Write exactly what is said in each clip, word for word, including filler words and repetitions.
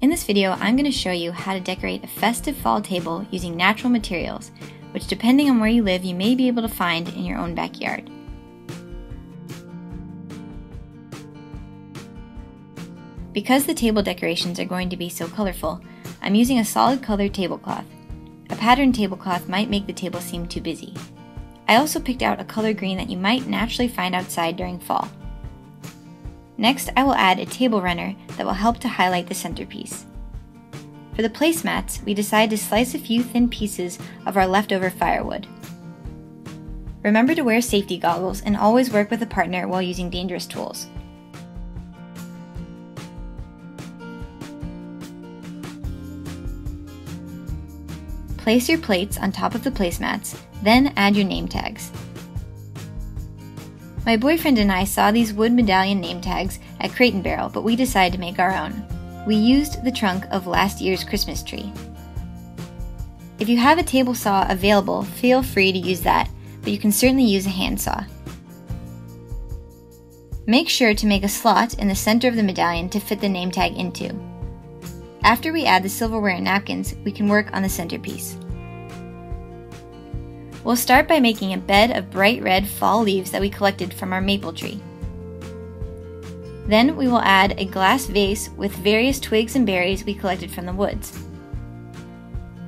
In this video, I'm going to show you how to decorate a festive fall table using natural materials, which depending on where you live, you may be able to find in your own backyard. Because the table decorations are going to be so colorful, I'm using a solid colored tablecloth. A patterned tablecloth might make the table seem too busy. I also picked out a color green that you might naturally find outside during fall. Next, I will add a table runner that will help to highlight the centerpiece. For the placemats, we decided to slice a few thin pieces of our leftover firewood. Remember to wear safety goggles and always work with a partner while using dangerous tools. Place your plates on top of the placemats, then add your name tags. My boyfriend and I saw these wood medallion name tags at Crate and Barrel, but we decided to make our own. We used the trunk of last year's Christmas tree. If you have a table saw available, feel free to use that, but you can certainly use a handsaw. Make sure to make a slot in the center of the medallion to fit the name tag into. After we add the silverware and napkins, we can work on the centerpiece. We'll start by making a bed of bright red fall leaves that we collected from our maple tree. Then we will add a glass vase with various twigs and berries we collected from the woods.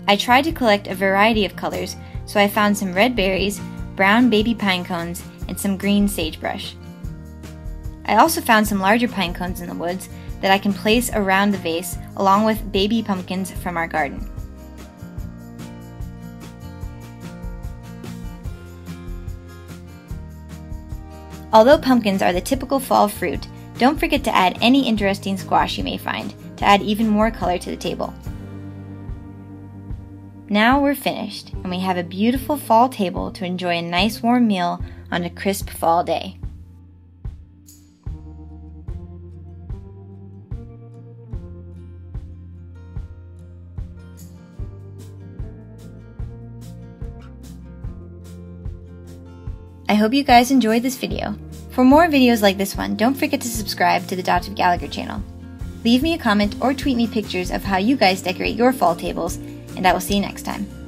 I tried to collect a variety of colors, so I found some red berries, brown baby pine cones, and some green sagebrush. I also found some larger pine cones in the woods that I can place around the vase along with baby pumpkins from our garden. Although pumpkins are the typical fall fruit, don't forget to add any interesting squash you may find to add even more color to the table. Now we're finished, and we have a beautiful fall table to enjoy a nice warm meal on a crisp fall day. I hope you guys enjoyed this video. For more videos like this one, don't forget to subscribe to the Datev Gallagher channel. Leave me a comment or tweet me pictures of how you guys decorate your fall tables, and I will see you next time.